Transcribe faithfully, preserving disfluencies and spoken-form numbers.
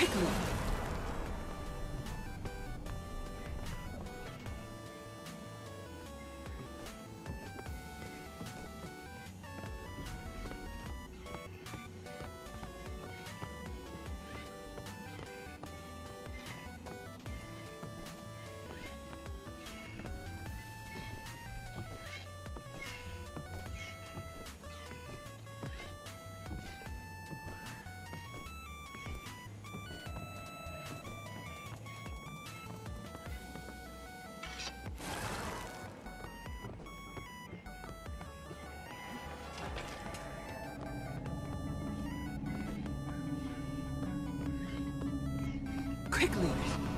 Piccolo. Quickly!